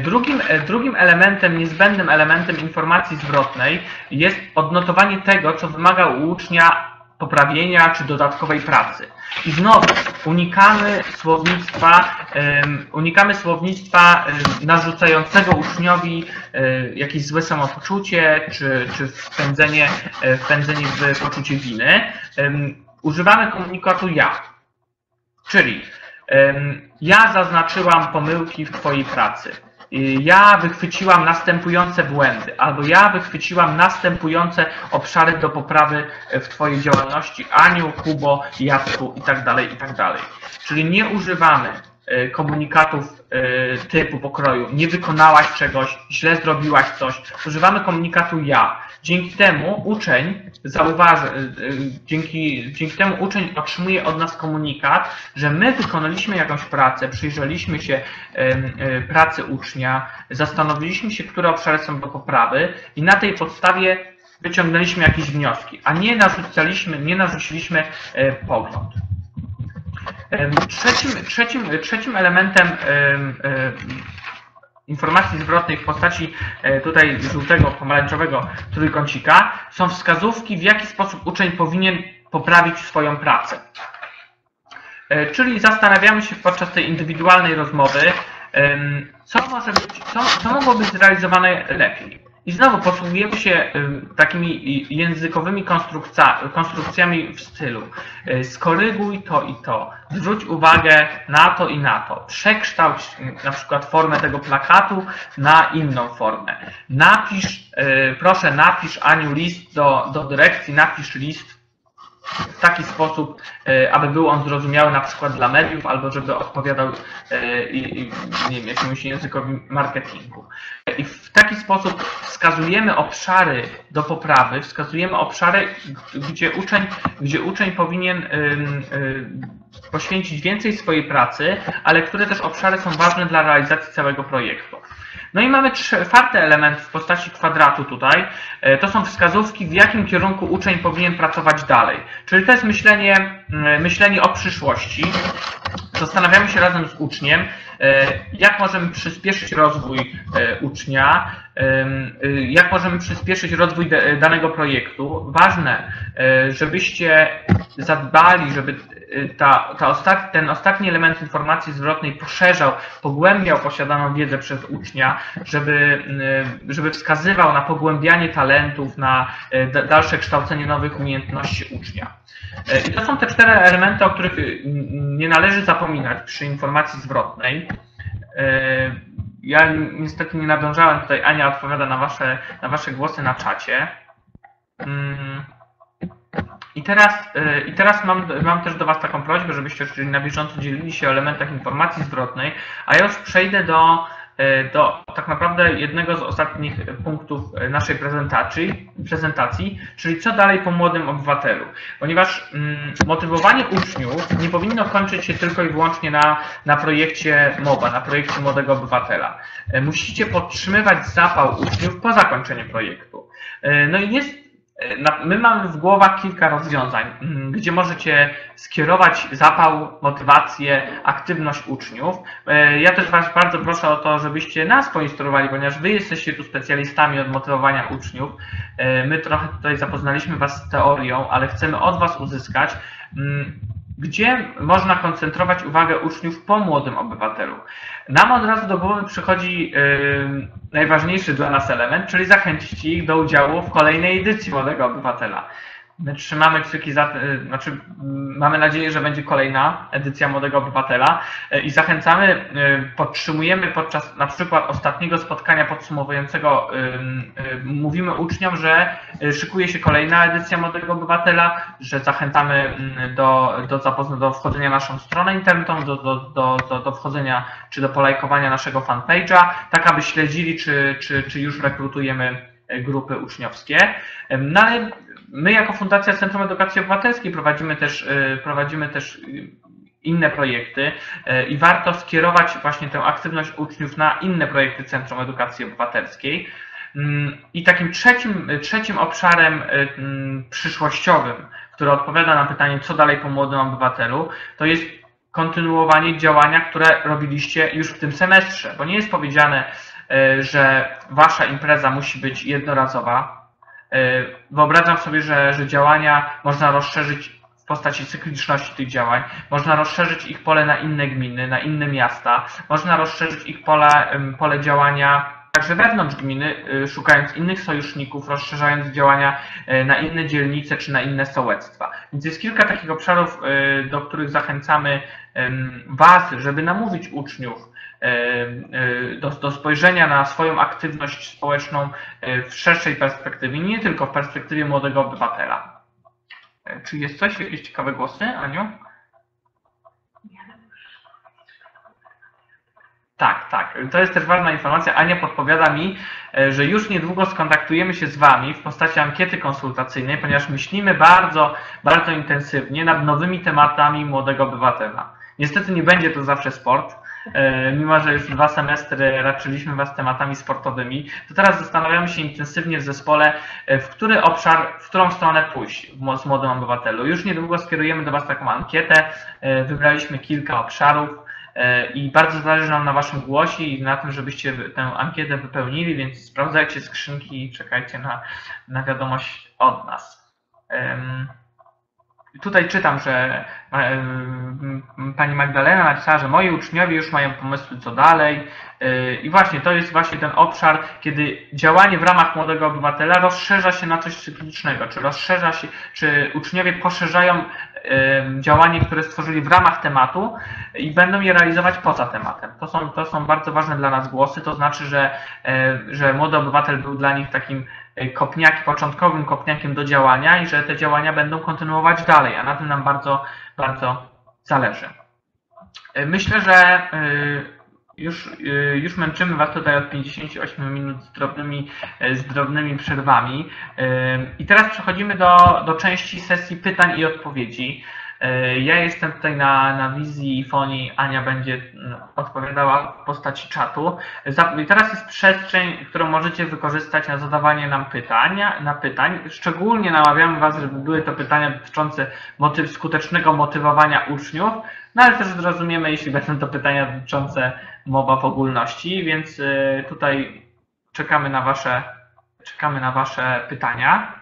Drugim, drugim elementem, niezbędnym elementem informacji zwrotnej jest odnotowanie tego, co wymaga u ucznia poprawienia czy dodatkowej pracy. I znowu unikamy słownictwa, unikamy słownictwa narzucającego uczniowi jakieś złe samopoczucie czy, czy wpędzenie, wpędzenie w poczucie winy. Używamy komunikatu ja, czyli ja zaznaczyłam pomyłki w Twojej pracy, ja wychwyciłam następujące błędy, albo ja wychwyciłam następujące obszary do poprawy w Twojej działalności, Aniu, Kubo, Jacku itd., itd. Czyli nie używamy komunikatów typu pokroju, nie wykonałaś czegoś, źle zrobiłaś coś. Używamy komunikatu ja. Dzięki temu uczeń zauważy, dzięki, dzięki temu uczeń otrzymuje od nas komunikat, że my wykonaliśmy jakąś pracę, przyjrzeliśmy się pracy ucznia, zastanowiliśmy się, które obszary są do poprawy i na tej podstawie wyciągnęliśmy jakieś wnioski, a nie narzucaliśmy, nie narzuciliśmy pogląd. Trzecim, trzecim, trzecim elementem informacji zwrotnej w postaci tutaj żółtego, pomarańczowego trójkącika są wskazówki, w jaki sposób uczeń powinien poprawić swoją pracę. Czyli zastanawiamy się podczas tej indywidualnej rozmowy, co, może być, co, co mogło być zrealizowane lepiej. I znowu posługujemy się takimi językowymi konstrukcjami w stylu skoryguj to i to, zwróć uwagę na to i na to, przekształć na przykład formę tego plakatu na inną formę, napisz, proszę napisz Aniu list do, do dyrekcji, napisz list w taki sposób, aby był on zrozumiały na przykład dla mediów, albo żeby odpowiadał nie wiem, jakiemuś językowi marketingu. I w taki sposób wskazujemy obszary do poprawy, wskazujemy obszary, gdzie uczeń, gdzie uczeń powinien poświęcić więcej swojej pracy, ale które też obszary są ważne dla realizacji całego projektu. No i mamy czwarty element w postaci kwadratu tutaj. To są wskazówki, w jakim kierunku uczeń powinien pracować dalej. Czyli to jest myślenie, myślenie o przyszłości. Zastanawiamy się razem z uczniem, jak możemy przyspieszyć rozwój ucznia, jak możemy przyspieszyć rozwój danego projektu. Ważne, żebyście zadbali, żeby ta, ta ostat, ten ostatni element informacji zwrotnej poszerzał, pogłębiał posiadaną wiedzę przez ucznia, żeby, żeby wskazywał na pogłębianie talentów, na dalsze kształcenie nowych umiejętności ucznia. I to są te cztery elementy, o których nie należy zapominać przy informacji zwrotnej. Ja niestety nie nadążałem, tutaj Ania odpowiada na wasze, na wasze głosy na czacie. I teraz, i teraz mam, mam też do was taką prośbę, żebyście na bieżąco dzielili się o elementach informacji zwrotnej, a ja już przejdę do, do tak naprawdę jednego z ostatnich punktów naszej prezentacji, prezentacji, czyli co dalej po Młodym Obywatelu. Ponieważ mm, motywowanie uczniów nie powinno kończyć się tylko i wyłącznie na, na projekcie MOBA, na projekcie Młodego Obywatela. Musicie podtrzymywać zapał uczniów po zakończeniu projektu. No i jest My mamy w głowach kilka rozwiązań, gdzie możecie skierować zapał, motywację, aktywność uczniów. Ja też was bardzo proszę o to, żebyście nas poinstruowali, ponieważ wy jesteście tu specjalistami od motywowania uczniów. My trochę tutaj zapoznaliśmy was z teorią, ale chcemy od was uzyskać, gdzie można koncentrować uwagę uczniów po Młodym Obywatelu. Nam od razu do głowy przychodzi yy, najważniejszy dla nas element, czyli zachęcić ich do udziału w kolejnej edycji Młodego Obywatela. My trzymamy kciuki za, yy, znaczy, yy, mamy nadzieję, że będzie kolejna edycja Młodego Obywatela yy, i zachęcamy, yy, podtrzymujemy podczas na przykład ostatniego spotkania podsumowującego, yy, yy, mówimy uczniom, że yy, szykuje się kolejna edycja Młodego Obywatela, że zachęcamy yy, do, do, zapozna, do wchodzenia na naszą stronę internetową, do, do, do, do, do wchodzenia czy do polajkowania naszego fanpage'a, tak aby śledzili, czy, czy, czy już rekrutujemy grupy uczniowskie. No ale my jako Fundacja Centrum Edukacji Obywatelskiej prowadzimy też, prowadzimy też inne projekty i warto skierować właśnie tę aktywność uczniów na inne projekty Centrum Edukacji Obywatelskiej. I takim trzecim, trzecim obszarem przyszłościowym, który odpowiada na pytanie, co dalej po Młodym Obywatelu, to jest kontynuowanie działania, które robiliście już w tym semestrze, bo nie jest powiedziane, że wasza impreza musi być jednorazowa. Wyobrażam sobie, że, że działania można rozszerzyć w postaci cykliczności tych działań, można rozszerzyć ich pole na inne gminy, na inne miasta, można rozszerzyć ich pole, pole działania także wewnątrz gminy, szukając innych sojuszników, rozszerzając działania na inne dzielnice czy na inne sołectwa. Więc jest kilka takich obszarów, do których zachęcamy was, żeby namówić uczniów Do, do spojrzenia na swoją aktywność społeczną w szerszej perspektywie, nie tylko w perspektywie Młodego Obywatela. Czy jest coś, jakieś ciekawe głosy, Aniu? Tak, tak. To jest też ważna informacja. Ania podpowiada mi, że już niedługo skontaktujemy się z wami w postaci ankiety konsultacyjnej, ponieważ myślimy bardzo, bardzo intensywnie nad nowymi tematami Młodego Obywatela. Niestety nie będzie to zawsze sport. Mimo że już dwa semestry raczyliśmy was tematami sportowymi, to teraz zastanawiamy się intensywnie w zespole, w który obszar, w którą stronę pójść z Młodym Obywatelu. Już niedługo skierujemy do was taką ankietę, wybraliśmy kilka obszarów i bardzo zależy nam na waszym głosie i na tym, żebyście tę ankietę wypełnili, więc sprawdzajcie skrzynki i czekajcie na, na wiadomość od nas. Tutaj czytam, że pani Magdalena napisała, że moi uczniowie już mają pomysły, co dalej. I właśnie to jest właśnie ten obszar, kiedy działanie w ramach Młodego Obywatela rozszerza się na coś cyklicznego, czy rozszerza się, czy uczniowie poszerzają działanie, które stworzyli w ramach tematu i będą je realizować poza tematem. To są, to są bardzo ważne dla nas głosy, to znaczy, że, że Młody Obywatel był dla nich takim kopniakiem, początkowym kopniakiem do działania i że te działania będą kontynuować dalej, a na tym nam bardzo, bardzo zależy. Myślę, że już, już męczymy was tutaj od pięćdziesięciu ośmiu minut z drobnymi, z drobnymi przerwami. I teraz przechodzimy do, do części sesji pytań i odpowiedzi. Ja jestem tutaj na, na wizji i fonii, Ania będzie odpowiadała w postaci czatu. I teraz jest przestrzeń, którą możecie wykorzystać na zadawanie nam pytania, na pytań. Szczególnie namawiamy was, żeby były to pytania dotyczące motyw, skutecznego motywowania uczniów, no ale też zrozumiemy, jeśli będą to pytania dotyczące MOBA w ogólności, więc tutaj czekamy na wasze, czekamy na wasze pytania.